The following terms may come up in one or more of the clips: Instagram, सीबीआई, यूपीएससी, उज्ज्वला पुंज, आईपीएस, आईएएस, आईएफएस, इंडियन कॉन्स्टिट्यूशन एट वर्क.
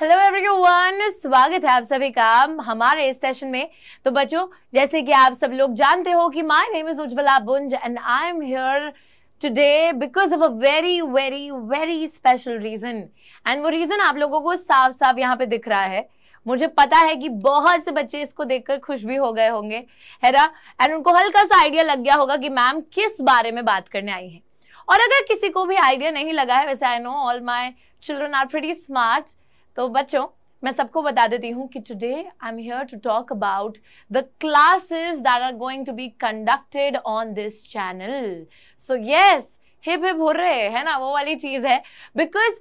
Hello everyone, स्वागत है आप सभी का हमारे इस सेशन में। तो बच्चों, जैसे कि आप सब लोग जानते हो कि my name is उज्ज्वला पुंज and I am here today because of a very very very special reason. And वो रीजन आप लोगों को साफ साफ यहाँ पे दिख रहा है। मुझे पता है कि बहुत से बच्चे इसको देखकर खुश भी हो गए होंगे, है ना। एंड उनको हल्का सा आइडिया लग गया होगा कि मैम किस बारे में बात करने आई है। और अगर किसी को भी आइडिया नहीं लगा है, वैसे I know all my children are pretty smart, तो बच्चों मैं सबको बता देती हूँ कि today I am here to talk about the classes that are going to be conducted on this channel. So yes, hip hip hurray, है ना, वो वाली चीज है। Because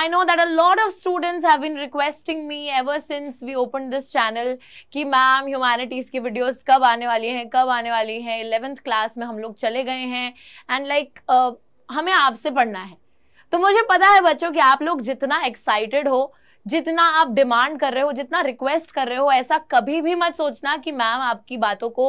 I know that a lot of students have been requesting me ever since we open this channel कि ma'am humanities की videos कब आने वाली हैं, कब आने वाली हैं। 11th क्लास में हम लोग चले गए हैं एंड हमें आपसे पढ़ना है। तो मुझे पता है बच्चों कि आप लोग जितना एक्साइटेड हो, जितना आप डिमांड कर रहे हो, जितना रिक्वेस्ट कर रहे हो, ऐसा कभी भी मत सोचना कि मैम आपकी बातों को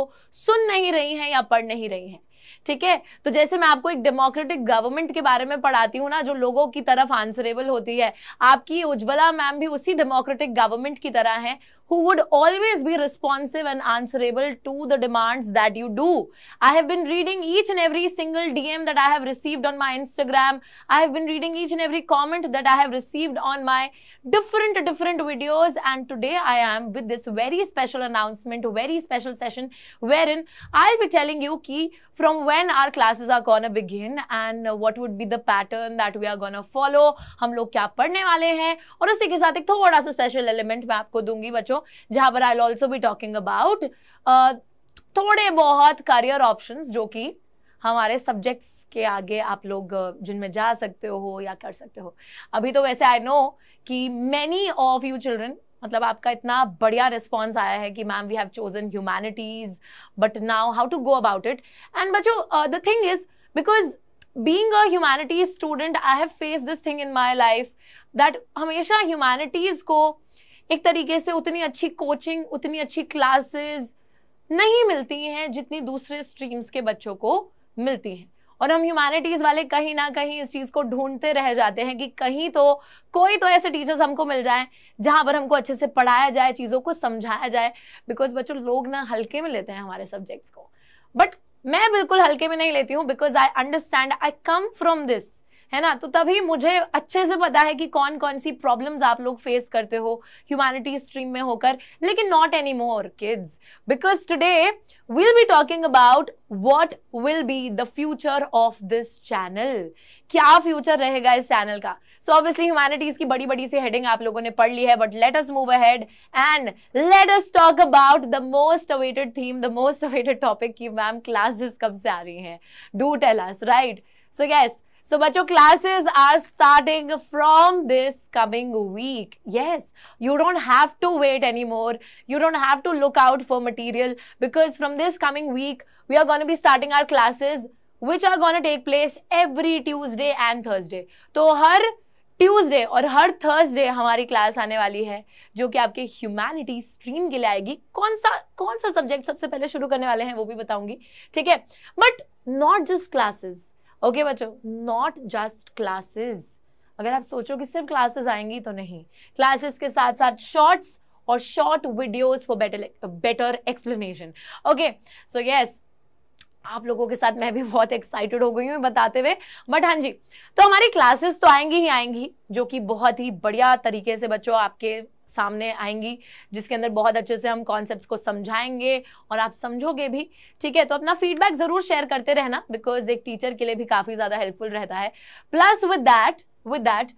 सुन नहीं रही हैं या पढ़ नहीं रही हैं, ठीक है। तो जैसे मैं आपको एक डेमोक्रेटिक गवर्नमेंट के बारे में पढ़ाती हूँ ना, जो लोगों की तरफ आंसरेबल होती है, आपकी उज्ज्वला मैम भी उसी डेमोक्रेटिक गवर्नमेंट की तरह है, who would always be responsive and answerable to the demands that you do. I have been reading each and every single DM that I have received on my Instagram. I have been reading each and every comment that I have received on my different videos. And today I am with this very special announcement, very special session, wherein I'll be telling you ki from when our classes are gonna begin and what would be the pattern that we are gonna follow. हम लोग क्या पढ़ने वाले हैं, और उसी के साथ एक थोड़ा सा स्पेशल एलिमेंट मैं आपको दूंगी बच्चों, जहां पर I will also be talking about थोड़े बहुत करियर ऑप्शंस जो कि हमारे सब्जेक्ट्स के आगे आप लोग जिनमें जा सकते हो या कर सकते हो। अभी तो वैसे आई नो कि मेनी ऑफ यू चिल्ड्रन, मतलब आपका इतना बढ़िया रिस्पॉन्स आया है कि ma'am we have chosen humanities, but now how to go about it. And बच्चों the thing is, because being a humanities student I have faced this thing in my life that हमेशा humanities को एक तरीके से उतनी अच्छी coaching, उतनी अच्छी क्लासेस नहीं मिलती हैं जितनी दूसरे स्ट्रीम्स के बच्चों को मिलती हैं। और हम ह्यूमैनिटीज वाले कहीं ना कहीं इस चीज़ को ढूंढते रह जाते हैं कि कहीं तो कोई तो ऐसे टीचर्स हमको मिल जाएं जहां पर हमको अच्छे से पढ़ाया जाए, चीज़ों को समझाया जाए। बिकॉज बच्चों लोग ना हल्के में लेते हैं हमारे सब्जेक्ट्स को, बट मैं बिल्कुल हल्के में नहीं लेती हूँ। Because I understand, I come from this, है ना। तो तभी मुझे अच्छे से पता है कि कौन कौन सी प्रॉब्लम्स आप लोग फेस करते हो ह्यूमैनिटी स्ट्रीम में होकर। लेकिन not any more kids, because today will be talking about what will be the future of this channel. क्या फ्यूचर रहेगा इस चैनल का। सो ऑब्वियसली ह्यूमैनिटीज की बड़ी बड़ी सी हेडिंग आप लोगों ने पढ़ ली है, but let us move ahead and let us talk about the most awaited theme, the most awaited topic की मैम क्लासेस कब से आ रही हैं। Do tell us, right. So yes, so बच्चों classes are starting from this coming week. Yes, you don't have to wait anymore. You don't have to look out for material because from this coming week we are going to be starting our classes which are going to take place every Tuesday and Thursday. तो हर Tuesday और हर Thursday हमारी class आने वाली है जो कि आपके humanity stream के लिए आएगी। कौन सा सब्जेक्ट सबसे पहले शुरू करने वाले हैं वो भी बताऊंगी, ठीक है। But not just classes, okay बच्चों, नॉट जस्ट क्लासेस। अगर आप सोचो कि सिर्फ क्लासेस आएंगी तो नहीं, क्लासेस के साथ साथ शॉर्ट्स और short videos for better explanation. Okay, so yes, आप लोगों के साथ मैं भी बहुत एक्साइटेड हो गई हूँ बताते हुए। बट हाँ जी, तो हमारी क्लासेस तो आएंगी ही आएंगी, जो कि बहुत ही बढ़िया तरीके से बच्चों आपके सामने आएंगी, जिसके अंदर बहुत अच्छे से हम कॉन्सेप्ट्स को समझाएंगे और आप समझोगे भी, ठीक है। तो अपना फीडबैक जरूर शेयर करते रहना, बिकॉज एक टीचर के लिए भी काफ़ी ज़्यादा हेल्पफुल रहता है। प्लस विद दैट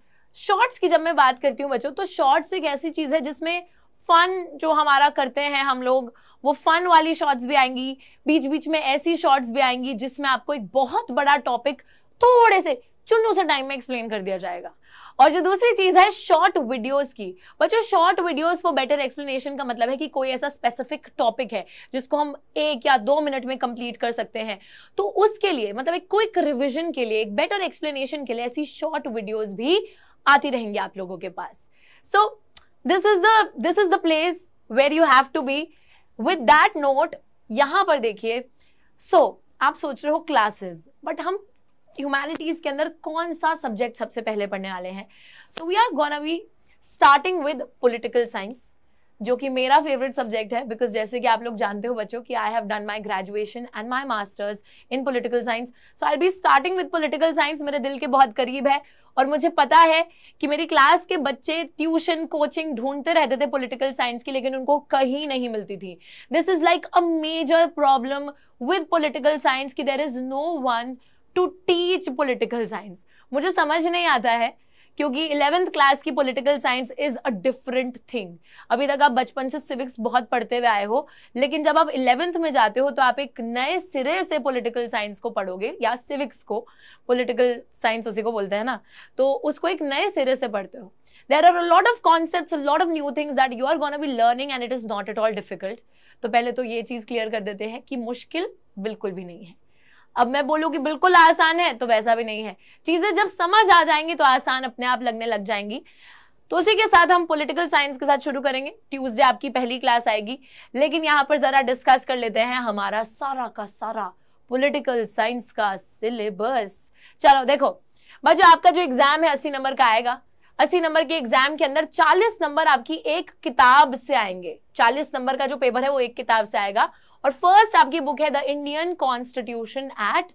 शॉर्ट्स की जब मैं बात करती हूँ बच्चों, तो शॉर्ट्स एक ऐसी चीज़ है जिसमें फन जो हमारा करते हैं हम लोग, वो फन वाली शॉर्ट्स भी आएंगी, बीच बीच में ऐसी शॉर्ट्स भी आएंगी जिसमें आपको एक बहुत बड़ा टॉपिक थोड़े से चुन्नू से टाइम में एक्सप्लेन कर दिया जाएगा। और जो दूसरी चीज़ है शॉर्ट वीडियोस की, बच्चों short videos for better explanation का मतलब है कि कोई ऐसा स्पेसिफिक टॉपिक है जिसको हम 1 या 2 मिनट में कंप्लीट कर सकते हैं, तो उसके लिए मतलब एक क्विक रिविजन के लिए, एक बेटर एक्सप्लेनेशन के लिए ऐसी शॉर्ट वीडियोस भी आती रहेंगी आप लोगों के पास। So this is the place where you have to be. With that note, यहाँ पर देखिए, सो आप सोच रहे हो क्लासेस, बट हम ह्यूमैनिटीज के अंदर कौन सा सब्जेक्ट सबसे पहले पढ़ने वाले हैं। So we are gonna be starting with political science, जो कि मेरा फेवरेट सब्जेक्ट है, बिकॉज जैसे कि आप लोग जानते हो बच्चों कि I have done my graduation and my masters in political science, so I will be starting with political science. मेरे दिल के बहुत करीब है और मुझे पता है कि मेरी क्लास के बच्चे ट्यूशन कोचिंग ढूंढते रहते थे पॉलिटिकल साइंस की, लेकिन उनको कहीं नहीं मिलती थी। This is like a major problem with political science कि there is no one to teach political science. मुझे समझ नहीं आता है क्योंकि 11th क्लास की political science is a different thing. अभी तक आप बचपन से सिविक्स बहुत पढ़ते हुए आए हो, लेकिन जब आप 11th में जाते हो तो आप एक नए सिरे से पॉलिटिकल साइंस को पढ़ोगे, या सिविक्स को, पॉलिटिकल साइंस उसी को बोलते हैं ना, तो उसको एक नए सिरे से पढ़ते हो। There are a lot of concepts, a lot of new things that you are gonna be learning and it is not at all difficult. तो पहले तो ये चीज़ क्लियर कर देते हैं कि मुश्किल बिल्कुल भी नहीं है। अब मैं बोलूँ कि बिल्कुल आसान है तो वैसा भी नहीं है, चीज़ें जब समझ आ जाएंगी तो आसान अपने आप लगने लग जाएंगी। तो उसी के साथ हम पॉलिटिकल साइंस के साथ शुरू करेंगे। ट्यूसडे आपकी पहली क्लास आएगी, लेकिन यहाँ पर ज़रा डिस्कस कर लेते हैं हमारा सारा का सारा पॉलिटिकल साइंस का सिलेबस। चलो देखो बच्चों, आपका जो एग्ज़ाम है 80 नंबर का आएगा। 80 नंबर के एग्जाम के अंदर 40 नंबर आपकी एक किताब से आएंगे। 40 नंबर का जो पेपर है वो एक किताब से आएगा, और फर्स्ट आपकी बुक है the इंडियन कॉन्स्टिट्यूशन एट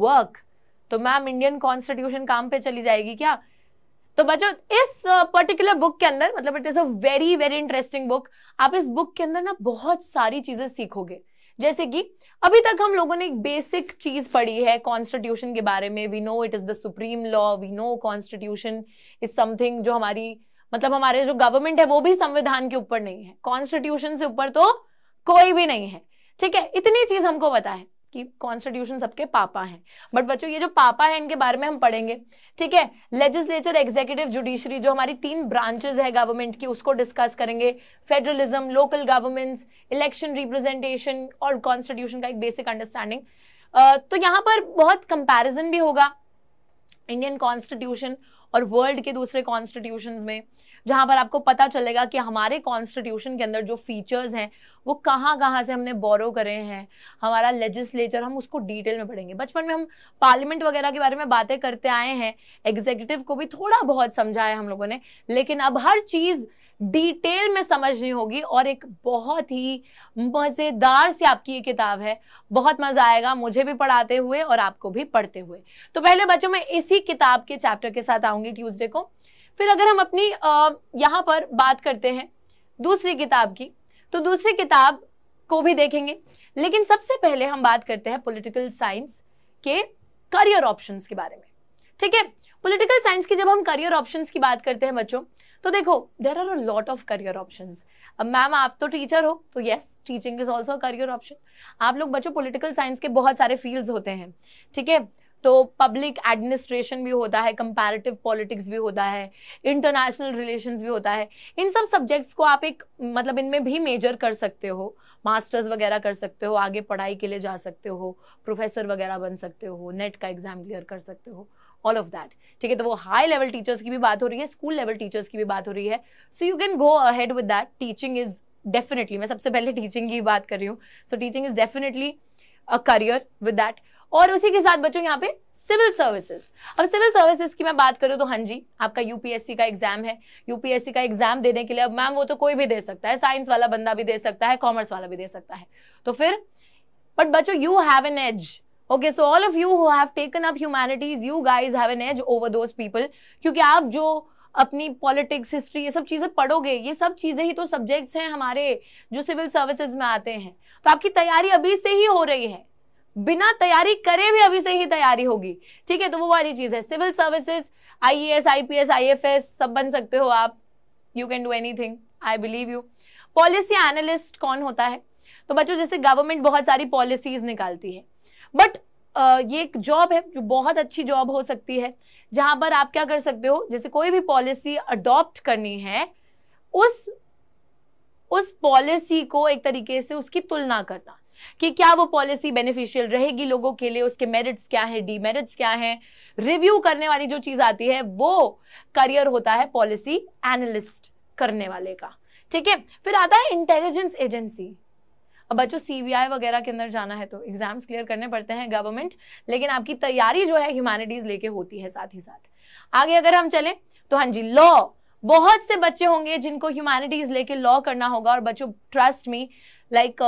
वर्क। तो मैम इंडियन कॉन्स्टिट्यूशन काम पे चली जाएगी क्या? तो बच्चों इस पर्टिकुलर बुक के अंदर, मतलब it is a very very interesting book. आप इस बुक के अंदर ना बहुत सारी चीजें सीखोगे, जैसे कि अभी तक हम लोगों ने एक बेसिक चीज पढ़ी है कॉन्स्टिट्यूशन के बारे में। We know it is the supreme law, we know constitution is something जो हमारी, मतलब हमारे जो गवर्नमेंट है वो भी संविधान के ऊपर नहीं है, कॉन्स्टिट्यूशन से ऊपर तो कोई भी नहीं है। ठीक है, इतनी चीज हमको पता है कि कॉन्स्टिट्यूशन सबके पापा हैं। बट बच्चों ये जो पापा हैं इनके बारे में हम पढ़ेंगे। ठीक है, लेजिस्लेचर, एग्जीक्यूटिव, जुडिशरी, जो हमारी तीन ब्रांचेस है गवर्नमेंट की, उसको डिस्कस करेंगे। Federalism, local governments, election representation और कॉन्स्टिट्यूशन का एक बेसिक अंडरस्टैंडिंग। तो यहाँ पर बहुत कंपैरिजन भी होगा इंडियन कॉन्स्टिट्यूशन और वर्ल्ड के दूसरे कॉन्स्टिट्यूशंस में, जहाँ पर आपको पता चलेगा कि हमारे कॉन्स्टिट्यूशन के अंदर जो फीचर्स हैं वो कहाँ से हमने बोरो करे हैं। हमारा लेजिस्लेचर, हम उसको डिटेल में पढ़ेंगे। बचपन में हम पार्लियामेंट वगैरह के बारे में बातें करते आए हैं, एग्जीक्यूटिव को भी थोड़ा बहुत समझाया हम लोगों ने, लेकिन अब हर चीज़ डिटेल में समझनी होगी। और एक बहुत ही मज़ेदार सी आपकी ये किताब है, बहुत मज़ा आएगा मुझे भी पढ़ाते हुए और आपको भी पढ़ते हुए। तो पहले बच्चों मैं इसी किताब के चैप्टर के साथ आऊँगी ट्यूसडे को। फिर अगर हम अपनी यहाँ पर बात करते हैं दूसरी किताब की, तो दूसरी किताब को भी देखेंगे, लेकिन सबसे पहले हम बात करते हैं पॉलिटिकल साइंस के करियर ऑप्शंस के बारे में। ठीक है, पॉलिटिकल साइंस की जब हम करियर ऑप्शंस की बात करते हैं बच्चों, तो देखो there are a lot of career options. अब मैम आप तो टीचर हो, तो yes teaching is also career option. आप लोग बच्चों पॉलिटिकल साइंस के बहुत सारे फील्ड्स होते हैं। ठीक है, तो पब्लिक एडमिनिस्ट्रेशन भी होता है, कंपैरेटिव पॉलिटिक्स भी होता है, इंटरनेशनल रिलेशंस भी होता है। इन सब सब्जेक्ट्स को आप एक, मतलब इनमें भी मेजर कर सकते हो, मास्टर्स वगैरह कर सकते हो, आगे पढ़ाई के लिए जा सकते हो, प्रोफेसर वगैरह बन सकते हो, नेट का एग्जाम क्लियर कर सकते हो, ऑल ऑफ दैट। ठीक है, तो वो हाई लेवल टीचर्स की भी बात हो रही है, स्कूल लेवल टीचर्स की भी बात हो रही है। So you can go ahead with that. Teaching is definitely, मैं सबसे पहले टीचिंग की बात कर रही हूँ, so teaching is definitely a career with that. और उसी के साथ बच्चों यहाँ पे सिविल सर्विसेज। अब सिविल सर्विसेज की मैं बात करूँ तो हाँ जी, आपका यूपीएससी का एग्जाम है। यूपीएससी का एग्जाम देने के लिए, अब मैम वो तो कोई भी दे सकता है, साइंस वाला बंदा भी दे सकता है, कॉमर्स वाला भी दे सकता है, तो फिर बट बच्चों you have an edge. Okay, so all of you who have taken up humanities, you guys have an edge over those people, क्योंकि आप जो अपनी पॉलिटिक्स, हिस्ट्री, ये सब चीज़ें पढ़ोगे, ये सब चीज़ें ही तो सब्जेक्ट्स हैं हमारे जो सिविल सर्विसेज में आते हैं। तो आपकी तैयारी अभी से ही हो रही है, बिना तैयारी करे भी अभी से ही तैयारी होगी। ठीक है, तो वो वाली चीज़ है civil services. आईएएस, आईपीएस, आईएफएस सब बन सकते हो आप। You can do anything, I believe you. Policy analyst कौन होता है? तो बच्चों जैसे गवर्नमेंट बहुत सारी पॉलिसीज निकालती है, बट ये एक जॉब है जो बहुत अच्छी जॉब हो सकती है, जहाँ पर आप क्या कर सकते हो, जैसे कोई भी पॉलिसी अडॉप्ट करनी है, उस पॉलिसी को एक तरीके से उसकी तुलना करना कि क्या वो पॉलिसी बेनिफिशियल रहेगी लोगों के लिए, उसके मेरिट्स क्या है, डीमेरिट्स क्या है, रिव्यू करने वाली जो चीज़ आती है, वो करियर होता है पॉलिसी एनालिस्ट करने वाले का। ठीक है, फिर आता है इंटेलिजेंस एजेंसी। अब बच्चों सीबीआई वगैरह के अंदर जाना है तो एग्जाम्स क्लियर करने पड़ते हैं गवर्नमेंट, लेकिन आपकी तैयारी जो है ह्यूमैनिटीज लेके होती है साथ ही साथ। आगे अगर हम चलें तो हाँ जी, लॉ। बहुत से बच्चे होंगे जिनको ह्यूमैनिटीज लेके लॉ करना होगा, और बच्चों ट्रस्ट मी, लाइक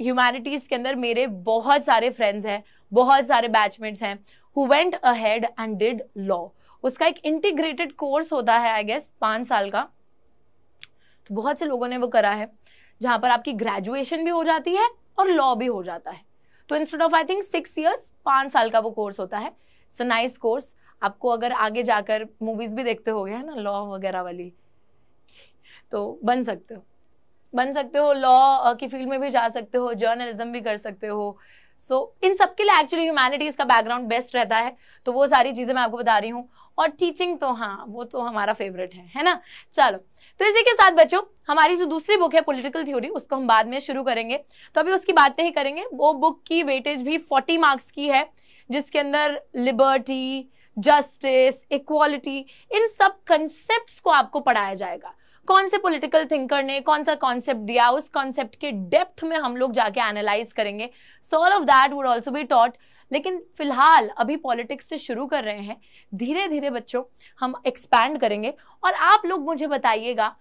ह्यूमैनिटीज के अंदर मेरे बहुत सारे फ्रेंड्स हैं, बहुत सारे बैचमेट्स हैं who went ahead and did law. उसका एक इंटीग्रेटेड कोर्स होता है आई गेस 5 साल का, तो बहुत से लोगों ने वो करा है, जहाँ पर आपकी ग्रेजुएशन भी हो जाती है और लॉ भी हो जाता है। तो instead of I think 6 years 5 साल का वो कोर्स होता है। It's a nice course. आपको अगर आगे जाकर मूवीज भी देखते होगे है ना, लॉ वगैरह वाली, तो बन सकते हो, बन सकते हो, लॉ की फील्ड में भी जा सकते हो, जर्नलिज्म भी कर सकते हो। सो इन सब के लिए एक्चुअली ह्यूमैनिटीज़ का बैकग्राउंड बेस्ट रहता है। तो वो सारी चीज़ें मैं आपको बता रही हूँ। और टीचिंग तो हाँ, वो तो हमारा फेवरेट है ना। चलो, तो इसी के साथ बच्चों हमारी जो दूसरी बुक है पॉलिटिकल थ्योरी, उसको हम बाद में शुरू करेंगे, तो अभी उसकी बात नहीं करेंगे। वो बुक की वेटेज भी 40 मार्क्स की है, जिसके अंदर लिबर्टी, जस्टिस, इक्वालिटी, इन सब कंसेप्ट्स को आपको पढ़ाया जाएगा। कौन से पॉलिटिकल थिंकर ने कौन सा कॉन्सेप्ट दिया, उस कॉन्सेप्ट के डेप्थ में हम लोग जाके एनालाइज करेंगे। So all of that would also be taught. लेकिन फिलहाल अभी पॉलिटिक्स से शुरू कर रहे हैं, धीरे धीरे बच्चों हम एक्सपैंड करेंगे। और आप लोग मुझे बताइएगा,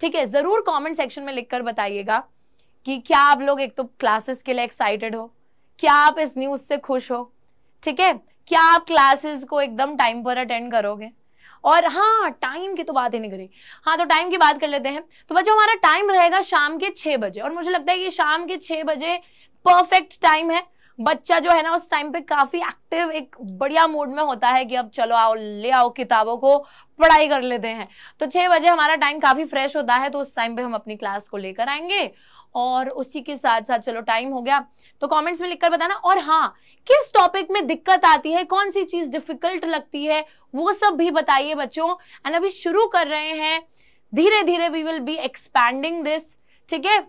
ठीक है, ज़रूर कॉमेंट सेक्शन में लिख कर बताइएगा कि क्या आप लोग एक तो क्लासेस के लिए एक्साइटेड हो, क्या आप इस न्यूज़ से खुश हो, ठीक है, क्या आप क्लासेस को एकदम टाइम पर अटेंड करोगे। और हाँ, टाइम की तो बात ही नहीं करी। हाँ, तो टाइम की बात कर लेते हैं। तो बच्चों हमारा टाइम रहेगा शाम के 6 बजे, और मुझे लगता है कि शाम के 6 बजे परफेक्ट टाइम है। बच्चा जो है ना उस टाइम पे काफ़ी एक्टिव, एक बढ़िया मूड में होता है कि अब चलो आओ, ले आओ किताबों को, पढ़ाई कर लेते हैं। तो 6 बजे हमारा टाइम काफ़ी फ्रेश होता है, तो उस टाइम पे हम अपनी क्लास को लेकर आएंगे। और उसी के साथ साथ, चलो टाइम हो गया, तो कमेंट्स में लिखकर बताना। और हाँ, किस टॉपिक में दिक्कत आती है, कौन सी चीज़ डिफिकल्ट लगती है, वो सब भी बताइए बच्चों। एंड अभी शुरू कर रहे हैं, धीरे धीरे we will be expanding this, ठीक है।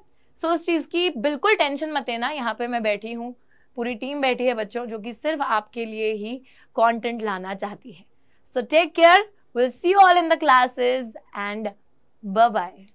सो उस चीज़ की बिल्कुल टेंशन मत लेना। यहाँ पर मैं बैठी हूँ, पूरी टीम बैठी है बच्चों, जो कि सिर्फ आपके लिए ही कंटेंट लाना चाहती है। So take care, will see you all in the classes and bye bye.